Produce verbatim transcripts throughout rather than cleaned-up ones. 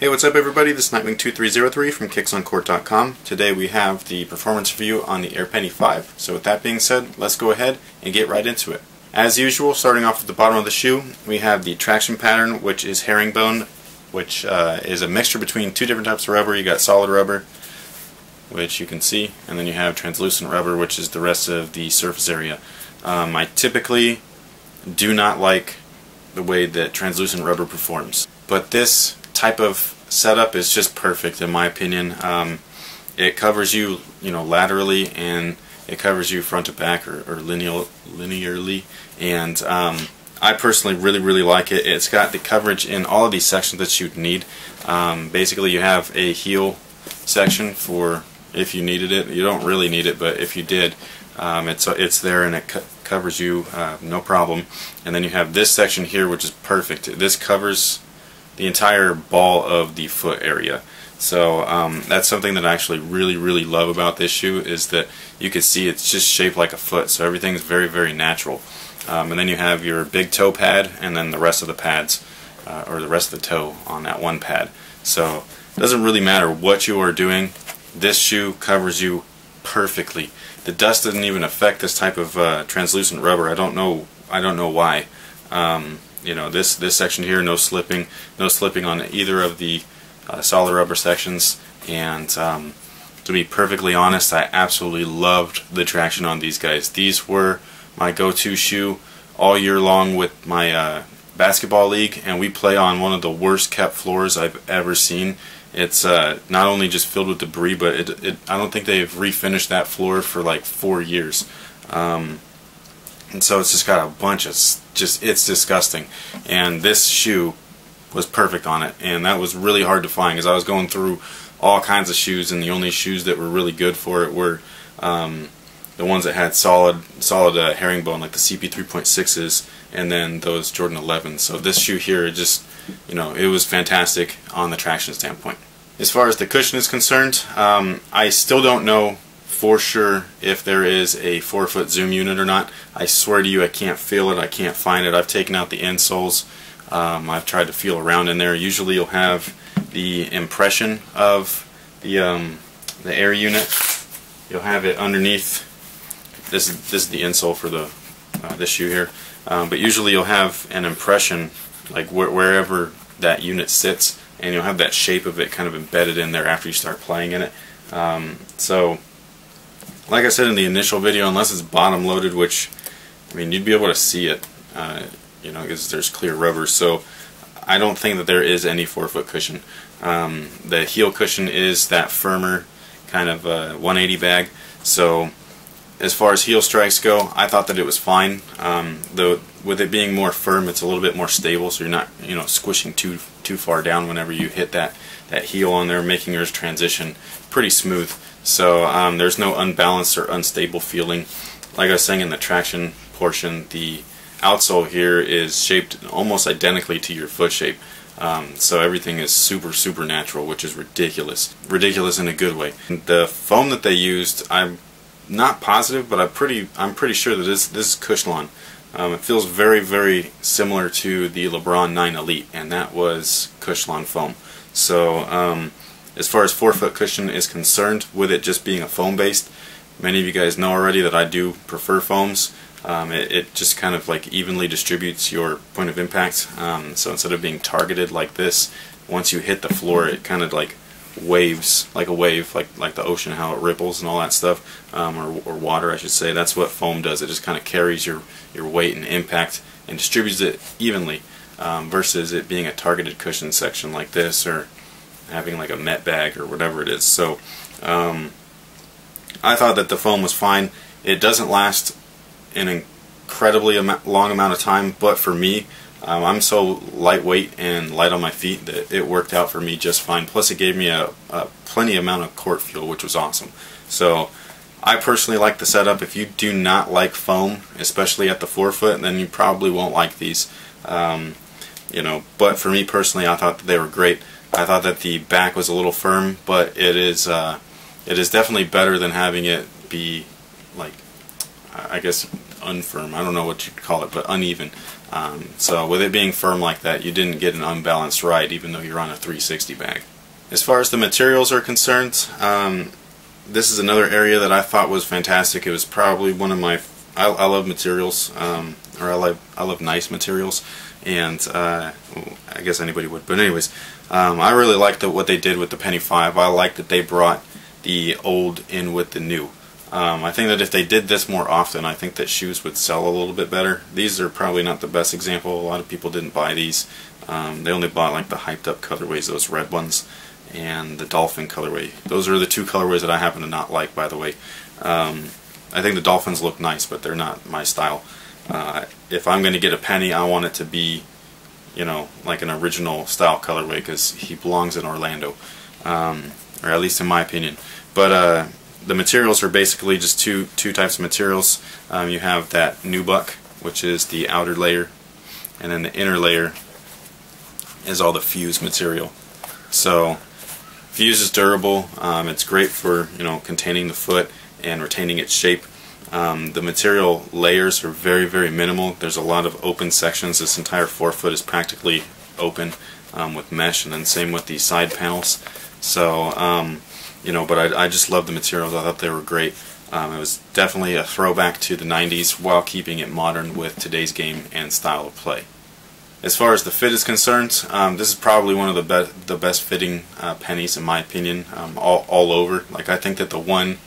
Hey, what's up everybody? This is Nightwing two three zero three from Kicks on Court dot com. Today we have the performance review on the Air Penny five. So with that being said, let's go ahead and get right into it. As usual, starting off at the bottom of the shoe, we have the traction pattern, which is herringbone, which uh, is a mixture between two different types of rubber. You got solid rubber, which you can see, and then you have translucent rubber, which is the rest of the surface area. Um, I typically do not like the way that translucent rubber performs, but this type of setup is just perfect in my opinion. Um, it covers you, you know, laterally, and it covers you front to back or, or lineal, linearly. And um, I personally really, really like it. It's got the coverage in all of these sections that you'd need. Um, basically, you have a heel section for if you needed it. You don't really need it, but if you did, um, it's it's there and it co covers you uh, no problem. And then you have this section here, which is perfect. This covers the entire ball of the foot area. So um, that's something that I actually really, really love about this shoe, is that you can see it's just shaped like a foot, so everything's very, very natural. Um, and then you have your big toe pad, and then the rest of the pads, uh, or the rest of the toe on that one pad. So it doesn't really matter what you are doing, this shoe covers you perfectly. The dust doesn't even affect this type of uh, translucent rubber. I don't know, I don't know why. Um, You know, this this section here, no slipping, no slipping on either of the uh, solid rubber sections. And um, to be perfectly honest, I absolutely loved the traction on these guys. These were my go-to shoe all year long with my uh, basketball league, and we play on one of the worst-kept floors I've ever seen. It's uh, not only just filled with debris, but it, it I don't think they've refinished that floor for like four years. Um, And so it's just got a bunch of, just, it's disgusting. And this shoe was perfect on it. And that was really hard to find, because I was going through all kinds of shoes, and the only shoes that were really good for it were um, the ones that had solid solid uh, herringbone, like the C P three point sixes, and then those Jordan elevens. So this shoe here, it just, you know, it was fantastic on the traction standpoint. As far as the cushion is concerned, um, I still don't know for sure if there is a four foot zoom unit or not. I swear to you, I can't feel it, I can't find it. I've taken out the insoles, um, I've tried to feel around in there. Usually you'll have the impression of the um, the air unit, you'll have it underneath. This is, this is the insole for the uh, this shoe here, um, but usually you'll have an impression like wh wherever that unit sits, and you'll have that shape of it kind of embedded in there after you start playing in it. Um, so like I said in the initial video, unless it's bottom loaded, which, I mean, you'd be able to see it, uh, you know, because there's clear rubber. So I don't think that there is any four foot cushion. Um, the heel cushion is that firmer kind of uh, one eighty bag. So as far as heel strikes go, I thought that it was fine. Um, though with it being more firm, it's a little bit more stable, so you're not, you know, squishing too too far down whenever you hit that that heel on there, making yours transition pretty smooth. So um, there's no unbalanced or unstable feeling. Like I was saying in the traction portion, the outsole here is shaped almost identically to your foot shape. Um, so everything is super, super natural, which is ridiculous. Ridiculous in a good way. The foam that they used, I'm not positive, but I'm pretty, I'm pretty sure that this, this is Cushlon. Um, it feels very, very similar to the LeBron nine Elite, and that was Cushlon foam. So um, as far as four foot cushion is concerned, with it just being a foam based, many of you guys know already that I do prefer foams. Um, it, it just kind of like evenly distributes your point of impact. Um, so instead of being targeted like this, once you hit the floor, it kind of like waves, like a wave, like like the ocean, how it ripples and all that stuff, um, or, or water I should say. That's what foam does. It just kind of carries your, your weight and impact and distributes it evenly, um, versus it being a targeted cushion section like this, or having like a met bag or whatever it is. So um, I thought that the foam was fine. It doesn't last an incredibly am long amount of time, but for me, um, I'm so lightweight and light on my feet that it worked out for me just fine. Plus it gave me a, a plenty amount of court feel, which was awesome. So I personally like the setup. If you do not like foam, especially at the forefoot, then you probably won't like these. Um, you know, but for me personally, I thought that they were great. I thought that the back was a little firm, but it is uh, it is definitely better than having it be like, I guess unfirm. I don't know what you'd call it, but uneven. Um, so with it being firm like that, you didn't get an unbalanced ride, even though you're on a three sixty bag. As far as the materials are concerned, um, this is another area that I thought was fantastic. It was probably one of my... I, I love materials, um, or I love, I love nice materials, and uh, I guess anybody would. But anyways, um, I really liked the, what they did with the Penny five. I liked that they brought the old in with the new. Um, I think that if they did this more often, I think that shoes would sell a little bit better. These are probably not the best example. A lot of people didn't buy these. Um, they only bought like the hyped up colorways, those red ones, and the dolphin colorway. Those are the two colorways that I happen to not like, by the way. Um, I think the dolphins look nice, but they're not my style. Uh, if I'm going to get a Penny, I want it to be, you know, like an original style colorway, because he belongs in Orlando, um, or at least in my opinion. But uh, the materials are basically just two two types of materials. Um, you have that nubuck, which is the outer layer, and then the inner layer is all the fuse material. So fuse is durable. Um, it's great for, you know, containing the foot and retaining its shape. Um, the material layers are very, very minimal. There's a lot of open sections. This entire forefoot is practically open um, with mesh, and then same with the side panels. So, um, you know, but I, I just love the materials. I thought they were great. Um, it was definitely a throwback to the nineties while keeping it modern with today's game and style of play. As far as the fit is concerned, um, this is probably one of the, be the best fitting uh, pennies, in my opinion, um, all, all over. Like, I think that the one,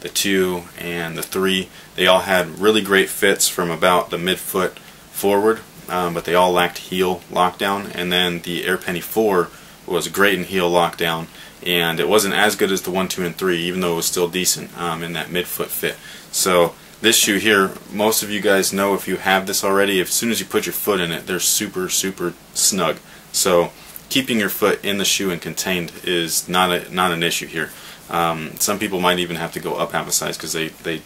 the two, and the three, they all had really great fits from about the midfoot forward, um, but they all lacked heel lockdown. And then the Air Penny four was great in heel lockdown, and it wasn't as good as the one, two, and three, even though it was still decent um, in that midfoot fit. So this shoe here, most of you guys know, if you have this already, as soon as you put your foot in it, they're super, super snug. So keeping your foot in the shoe and contained is not a, not an issue here. Um, some people might even have to go up half a size because they they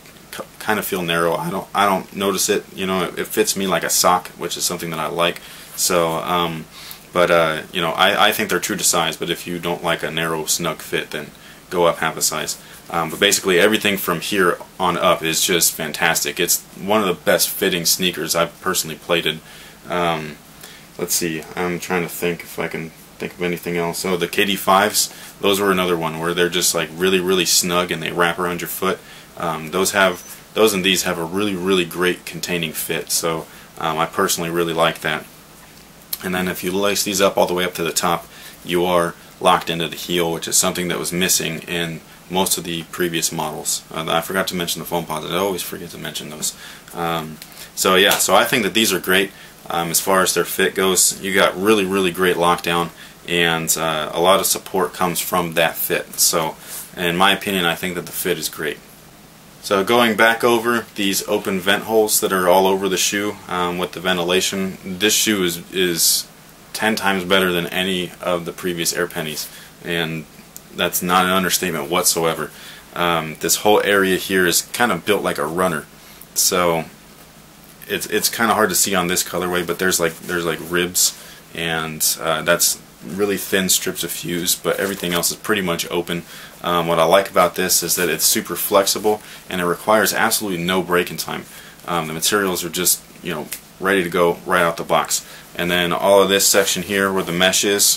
kind of feel narrow. I don't I don't notice it. You know, it, it fits me like a sock, which is something that I like. So, um, but uh, you know, I I think they're true to size. But if you don't like a narrow, snug fit, then go up half a size. Um, but basically, everything from here on up is just fantastic. It's one of the best fitting sneakers I've personally plated. Um, let's see. I'm trying to think if I can think of anything else. So the K D fives, those were another one where they're just like really, really snug and they wrap around your foot. Um, those have, those and these have a really, really great containing fit. So um, I personally really like that. And then if you lace these up all the way up to the top, you are locked into the heel, which is something that was missing in most of the previous models. Uh, I forgot to mention the foam pods. I always forget to mention those. Um, so yeah, so I think that these are great. Um, as far as their fit goes, you got really, really great lockdown, and uh, a lot of support comes from that fit. So, in my opinion, I think that the fit is great. So, going back over these open vent holes that are all over the shoe um, with the ventilation, this shoe is is ten times better than any of the previous Air Pennies, and that's not an understatement whatsoever. Um, this whole area here is kind of built like a runner, so it's it's kind of hard to see on this colorway, but there's like there's like ribs, and uh, that's really thin strips of fuse, but everything else is pretty much open. Um, what I like about this is that it's super flexible, and it requires absolutely no break in time. Um, the materials are just, you know, ready to go right out the box. And then all of this section here where the mesh is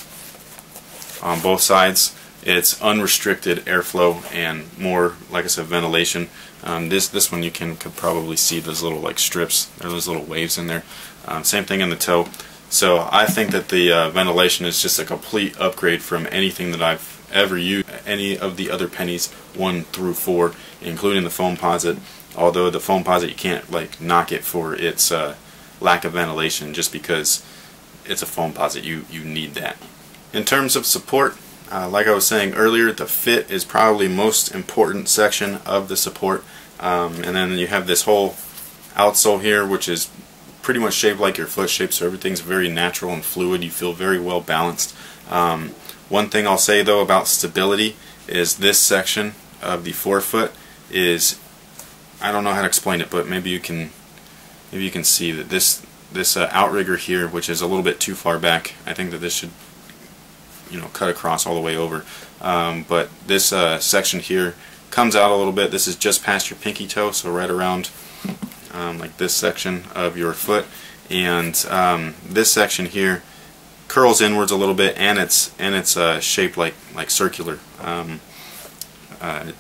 on both sides, it's unrestricted airflow and more, like I said, ventilation. Um, this this one you can could probably see those little like strips, or those little waves in there. Um, same thing in the toe. So I think that the uh, ventilation is just a complete upgrade from anything that I've ever used, any of the other pennies one through four, including the foam posit. Although the foam posit, you can't like knock it for its uh, lack of ventilation, just because it's a foam posit. You you need that. In terms of support, Uh, like I was saying earlier, the fit is probably most important section of the support, um, and then you have this whole outsole here, which is pretty much shaped like your foot shape, so everything's very natural and fluid. You feel very well balanced. Um, one thing I'll say though about stability is this section of the forefoot is, I don't know how to explain it, but maybe you can maybe you can see that this this uh, outrigger here, which is a little bit too far back, I think that this should, you know, cut across all the way over. Um, but this uh, section here comes out a little bit. This is just past your pinky toe, so right around um, like this section of your foot, and um, this section here curls inwards a little bit, and it's and it's uh, shaped like like circular. Um, uh,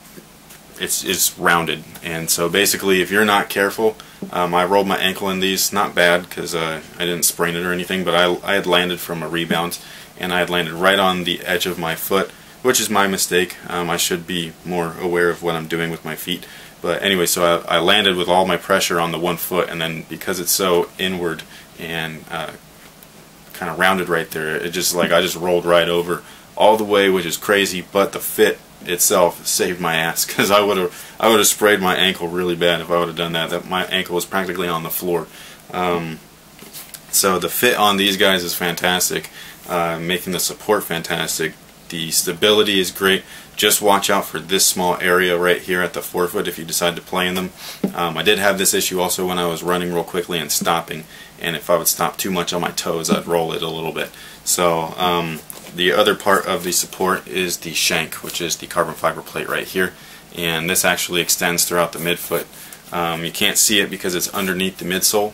it's it's rounded, and so basically, if you're not careful, um, I rolled my ankle in these. Not bad, because uh, I didn't sprain it or anything, but I I had landed from a rebound, and I had landed right on the edge of my foot, which is my mistake. Um, I should be more aware of what I'm doing with my feet. But anyway, so I, I landed with all my pressure on the one foot, and then because it's so inward and uh, kind of rounded right there, it just like I just rolled right over all the way, which is crazy. But the fit itself saved my ass, because I would have I would have sprayed my ankle really bad if I would have done that. That my ankle was practically on the floor. Um, so the fit on these guys is fantastic, uh, making the support fantastic. The stability is great. Just watch out for this small area right here at the forefoot if you decide to play in them. Um, I did have this issue also when I was running real quickly and stopping, and if I would stop too much on my toes, I'd roll it a little bit. So um, the other part of the support is the shank, which is the carbon fiber plate right here, and this actually extends throughout the midfoot. Um, you can't see it because it's underneath the midsole,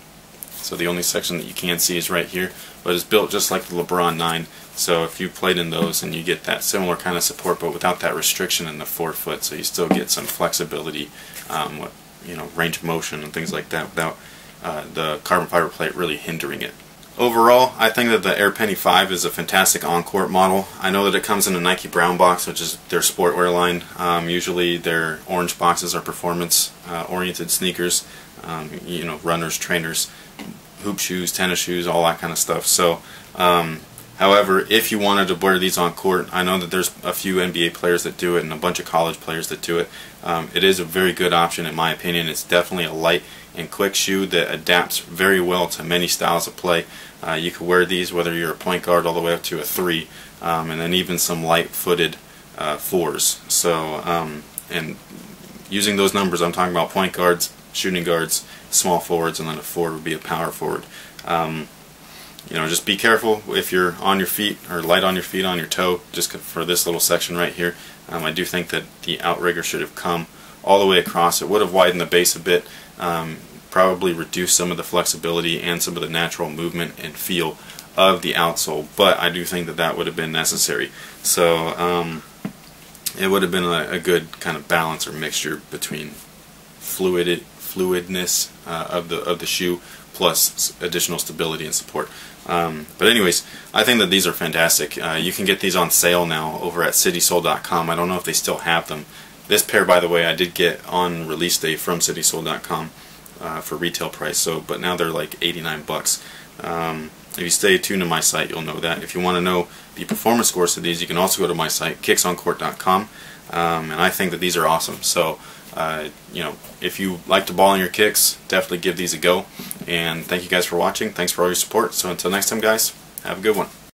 so the only section that you can see is right here, but it's built just like the LeBron nine. So if you played in those, and you get that similar kind of support, but without that restriction in the forefoot, so you still get some flexibility, um, what, you know, range of motion and things like that, without uh, the carbon fiber plate really hindering it. Overall, I think that the Air Penny five is a fantastic on-court model. I know that it comes in a Nike brown box, which is their sportwear line. Um, usually their orange boxes are performance-oriented uh, sneakers, um, you know, runners, trainers, hoop shoes, tennis shoes, all that kind of stuff. So. Um, However, if you wanted to wear these on court, I know that there's a few N B A players that do it and a bunch of college players that do it. Um, it is a very good option in my opinion. It's definitely a light and quick shoe that adapts very well to many styles of play. Uh, you can wear these whether you're a point guard all the way up to a three, um, and then even some light-footed uh, fours. So, um, and using those numbers, I'm talking about point guards, shooting guards, small forwards, and then a forward would be a power forward. Um, You know, just be careful if you're on your feet or light on your feet, on your toe, just for this little section right here. Um, I do think that the outrigger should have come all the way across. It would have widened the base a bit, um, probably reduced some of the flexibility and some of the natural movement and feel of the outsole, but I do think that that would have been necessary. So um, it would have been a, a good kind of balance or mixture between fluid, fluidness uh, of the of the shoe plus additional stability and support. Um, but anyways, I think that these are fantastic. Uh, you can get these on sale now over at City Soul dot com. I don't know if they still have them. This pair, by the way, I did get on release day from City Soul dot com uh, for retail price. So, but now they're like eighty-nine bucks. Um, if you stay tuned to my site, you'll know that. If you want to know the performance scores of these, you can also go to my site, Kicks On Court dot com. Um, and I think that these are awesome. So. Uh, you know, if you like to ball in your kicks, definitely give these a go. And thank you guys for watching. Thanks for all your support. So until next time, guys, have a good one.